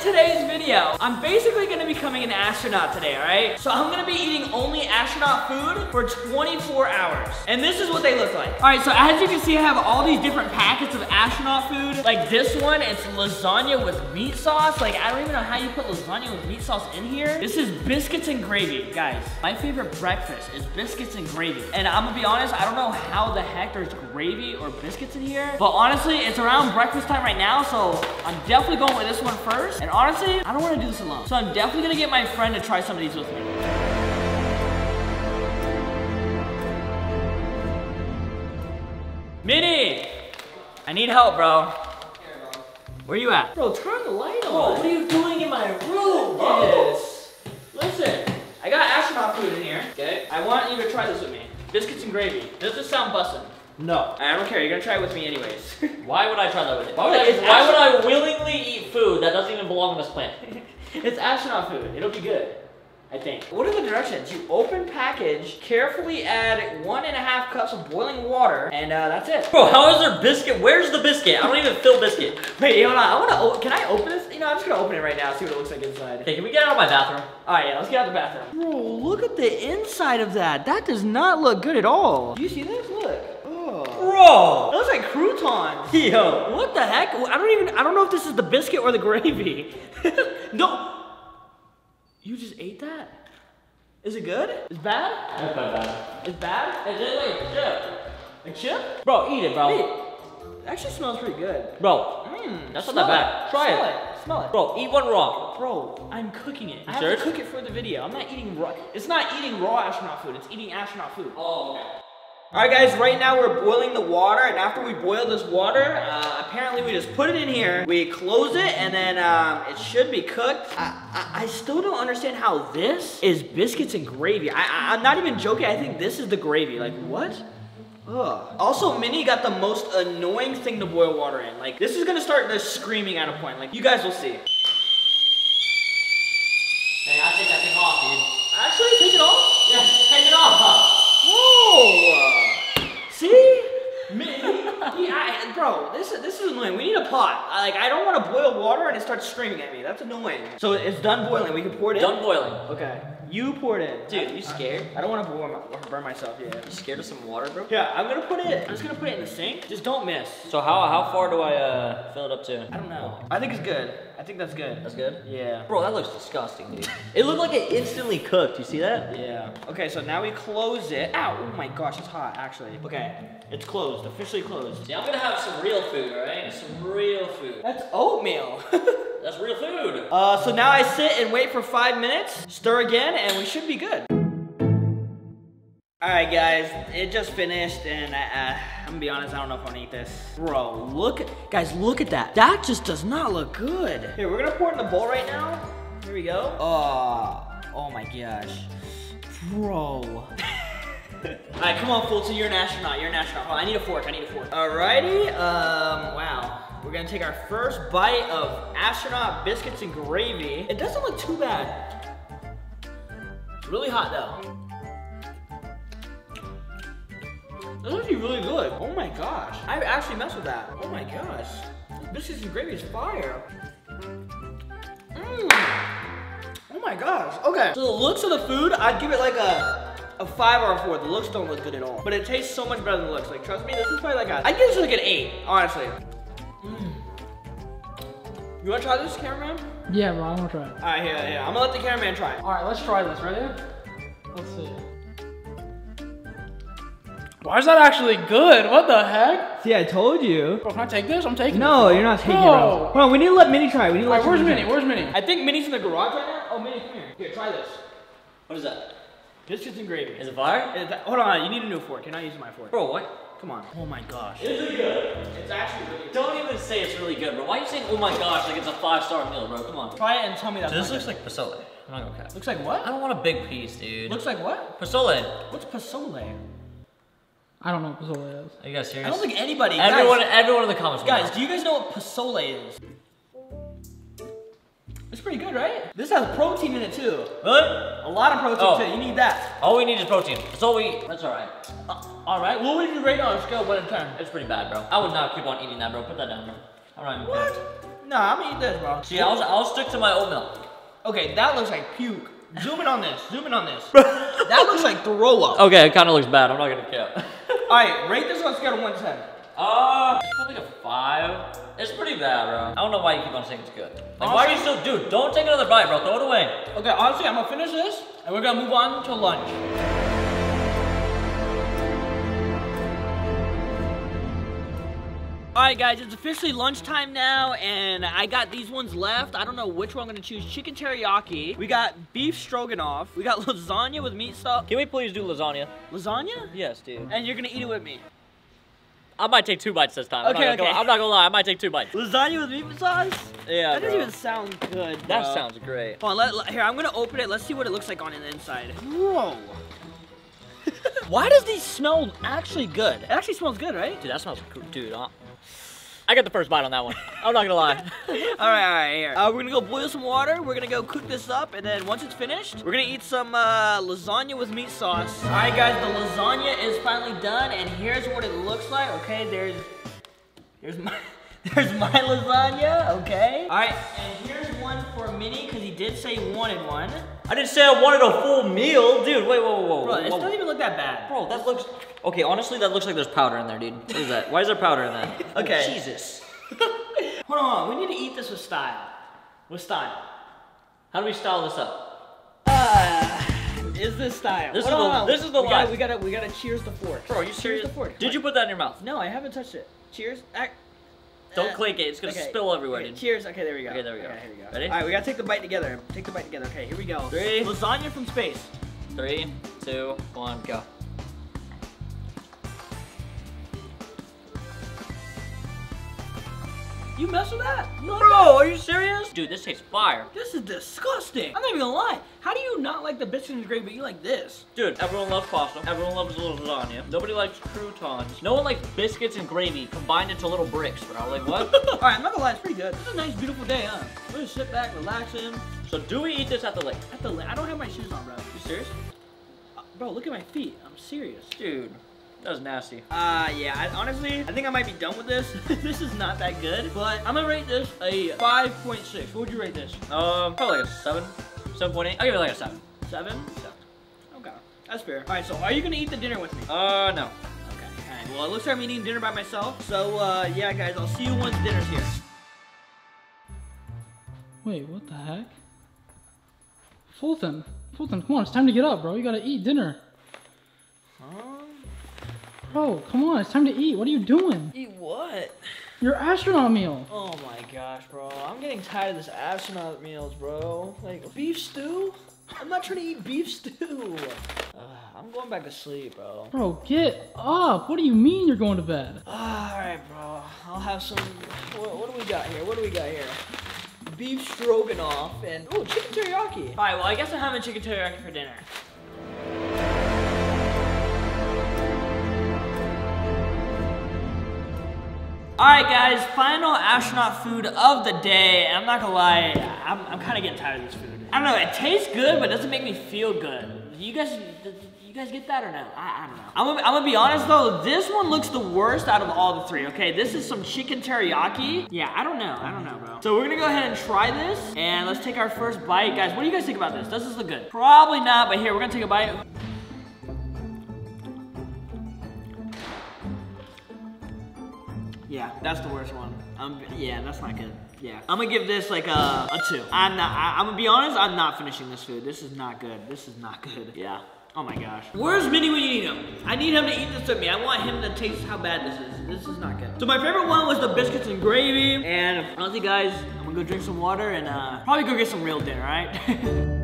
in today's video, I'm basically gonna be becoming an astronaut today, all right? So I'm gonna be eating only astronaut food for 24 hours. And this is what they look like. All right, so as you can see, I have all these different packets of astronaut food. Like this one, it's lasagna with meat sauce. Like, I don't even know how you put lasagna with meat sauce in here. This is biscuits and gravy. Guys, my favorite breakfast is biscuits and gravy. And I'm gonna be honest, I don't know how the heck there's gravy or biscuits in here, but honestly, it's around breakfast time right now, so I'm definitely going with this one first. And honestly, I don't wanna do this alone. So I'm definitely gonna get my friend to try some of these with me. Minnie, I need help, bro. Where you at? Bro, turn the light on. Bro, what are you doing in my room, bro? Yes. Listen, I got astronaut food in here, okay? I want you to try this with me. Biscuits and gravy. Does this sound bussin'? No. I don't care, you're gonna try it with me anyways. Why would I try that with you? Why would I willingly eat food that doesn't even belong on this planet? It's astronaut food, it'll be good. I think. What are the directions? You open package, carefully add 1.5 cups of boiling water, and that's it. Bro, how is there biscuit? Where's the biscuit? I don't even feel biscuit. Wait, hold on. Can I open this? You know, I'm just gonna open it right now, see what it looks like inside. Hey, can we get out of my bathroom? All right, yeah, let's get out of the bathroom. Bro, look at the inside of that. That does not look good at all. Do you see this? Look. Bro, that looks like croutons. Yo, what the heck? I don't know if this is the biscuit or the gravy. No. You just ate that? Is it good? It's bad? It's bad. It's bad? It's like a chip. A chip? Bro, eat it, bro. Wait, it actually smells pretty good. Bro, that's not that bad. It. Try it. Smell it. Bro, eat one raw. Bro, I'm cooking it. I have to cook it for the video. I'm not eating raw. It's not eating raw astronaut food. It's eating astronaut food. Oh, okay. All right, guys, right now we're boiling the water, and after we boil this water, apparently we just put it in here, we close it, and then it should be cooked. I still don't understand how this is biscuits and gravy. I'm not even joking, I think this is the gravy. Like, what? Ugh. Also, Minnie got the most annoying thing to boil water in. Like, this is gonna start just screaming at a point. Like, you guys will see. Hey, I take that thing off, dude. Actually, take it off? Yeah, take it off, huh? Whoa! See? Bro, this is annoying. We need a pot. I don't want to boil water and it starts screaming at me. That's annoying. So it's done boiling. We can pour it in? Done boiling. Okay. You poured it. Dude, you scared? I don't want to burn myself yet. You scared of some water, bro? Yeah, I'm just going to put it in the sink. Just don't miss. So how far do I fill it up to? I don't know. I think it's good. I think that's good. That's good? Yeah. Bro, that looks disgusting, dude. It looked like it instantly cooked. You see that? Yeah. Okay, so now we close it. Ow, oh my gosh, it's hot, actually. Okay, it's closed, officially closed. See, I'm going to have some real food, right? Some real food. That's oatmeal. That's real food. So now I sit and wait for 5 minutes, stir again, and we should be good. All right, guys, it just finished, and I'm gonna be honest, I don't know if I'm gonna eat this. Bro, look at that. That just does not look good. Here, we're gonna pour it in the bowl right now. Here we go. Oh my gosh. Bro. All right, come on, Foltyn, you're an astronaut, Hold on, I need a fork. All righty, wow. We're gonna take our first bite of astronaut biscuits and gravy. It doesn't look too bad. It's really hot though. That's actually really good. Oh my gosh. I actually messed with that. Oh my gosh. This biscuits and gravy is fire. Oh my gosh. Okay, so the looks of the food, I'd give it like a 5 or a 4. The looks don't look good at all. But it tastes so much better than the looks. Like, trust me, this is probably like I'd give this like an 8, honestly. You wanna try this, cameraman? Yeah, bro, I wanna try it. All right, yeah. I'm gonna let the cameraman try it. All right, let's try this, ready? Let's see. Why is that actually good? What the heck? See, I told you. Bro, can I take this? I'm taking it. No, you're not taking it, bro. Hold on, we need to let Minnie try it. All right, where's Minnie? I think Minnie's in the garage right now. Oh, Minnie, come here. Here, try this. What is that? Biscuits and gravy. Is it fire? Hold on, you need a new fork. You're not using my fork. Bro, what? Come on. Oh my gosh. It's really good. It's actually really good. Don't even say it's really good, bro. Why are you saying, oh my gosh, like it's a 5-star meal, bro? Come on. Try it and tell me that. This looks like pozole. I'm not gonna cut. Looks like what? I don't want a big piece, dude. Looks like what? Pozole. What's pozole? I don't know what pozole is. Are you guys serious? I don't think anybody. Everyone in the comments. Guys, do you guys know what pozole is? It's pretty good, right? This has protein in it too. Really? A lot of protein too. You need that. All we need is protein. That's all we eat. That's all right. All right. What would you rate on a scale of 1 to 10? It's pretty bad, bro. I would not keep on eating that, bro. Put that down, bro. I'm not even kidding. What? No, I'm gonna eat this, bro. See, I'll stick to my oatmeal. Okay, that looks like puke. Zoom in on this, zoom in on this. That looks like throw up. Okay, it kind of looks bad. I'm not gonna count. All right, rate this on a scale of 1 to 10. It's probably like a 5. It's pretty bad, bro. I don't know why you keep on saying it's good. Like, honestly, why are you still, dude, don't take another bite, bro. Throw it away. Okay, honestly, I'm gonna finish this, and we're gonna move on to lunch. All right, guys, it's officially lunchtime now, and I got these ones left. I don't know which one I'm gonna choose. Chicken teriyaki. We got beef stroganoff. We got lasagna with meat stuff. Can we please do lasagna? Lasagna? Yes, dude. And you're gonna eat it with me. I might take 2 bites this time. Okay, I'm not gonna lie, I might take 2 bites. Lasagna with meat sauce? Yeah, that doesn't even sound good, bro. That sounds great. Hold on, here, I'm gonna open it. Let's see what it looks like on the inside. Whoa. Why does these smell actually good? It actually smells good, right? Dude, that smells good, dude. I got the first bite on that one. I'm not gonna lie. All right, here. We're gonna go boil some water. We're gonna go cook this up, and then once it's finished, we're gonna eat some lasagna with meat sauce. All right, guys, the lasagna is finally done, and here's what it looks like. Okay, there's my lasagna. Okay. All right, and here's one for Minnie because he did say he wanted one. I didn't say I wanted a full meal, dude. Wait, whoa. Bro, it doesn't even look that bad. Bro, that looks. Okay, honestly, that looks like there's powder in there, dude. What is that? Why is there powder in that? Okay. Oh, Jesus. Hold on, we need to eat this with style. With style. How do we style this up? Is this style? This is the line. We gotta cheers the fork. Bro, are you serious? Cheers the fork. Did you put that in your mouth? No, I haven't touched it. Cheers. Don't click it. It's gonna spill everywhere. Okay, cheers. Okay, there we go. Okay, there we go. Okay, here we go. Ready? All right, we gotta take the bite together. Take the bite together. Okay, here we go. 3. Lasagna from space. 3, 2, 1, go. You mess with that? You like that? Are you serious? Dude, this tastes fire. This is disgusting. I'm not even gonna lie. How do you not like the biscuit and gravy, but you like this? Dude, everyone loves pasta. Everyone loves a little lasagna. Nobody likes croutons. No one likes biscuits and gravy combined into little bricks, bro. Like, what? All right, I'm not gonna lie, it's pretty good. It's a nice, beautiful day, huh? We're just sit back, relaxing. So do we eat this at the lake? At the lake? I don't have my shoes on, bro. You serious? Bro, look at my feet. I'm serious. Dude. That was nasty. Yeah, honestly, I think I might be done with this. This is not that good, but I'm gonna rate this a 5.6. What would you rate this? Probably like a 7, 7.8. I'll give it like a 7. 7? 7. Okay, that's fair. All right, so are you gonna eat the dinner with me? No. Okay, all right. Well, it looks like I'm eating dinner by myself. So, yeah, guys, I'll see you once dinner's here. Wait, what the heck? Foltyn, come on, it's time to get up, bro. You gotta eat dinner. Huh? Bro, come on, it's time to eat. What are you doing? Eat what? Your astronaut meal. Oh my gosh, bro. I'm getting tired of this astronaut meals, bro. Like, beef stew? I'm not trying to eat beef stew. I'm going back to sleep, bro. Bro, get up. What do you mean you're going to bed? Alright, bro. I'll have some... What do we got here? What do we got here? Beef stroganoff and... Oh, chicken teriyaki. Alright, well, I guess I'm having chicken teriyaki for dinner. Alright guys, final astronaut food of the day, and I'm not gonna lie, I'm kind of getting tired of this food. I don't know, it tastes good, but it doesn't make me feel good. You guys get that or no? I don't know. I'm gonna be honest though, this one looks the worst out of all the 3, okay? This is some chicken teriyaki. Yeah, I don't know, bro. So we're gonna go ahead and try this, and let's take our first bite. Guys, what do you guys think about this? Does this look good? Probably not, but here, we're gonna take a bite. Yeah, that's the worst one. Yeah, that's not good. Yeah, I'm gonna give this like a 2. I'm gonna be honest, I'm not finishing this food. This is not good. This is not good. Yeah. Oh my gosh. Where's Minnie when you need him? I need him to eat this with me. I want him to taste how bad this is. This is not good. So my favorite one was the biscuits and gravy. And honestly, guys, I'm gonna go drink some water and probably go get some real dinner, all right?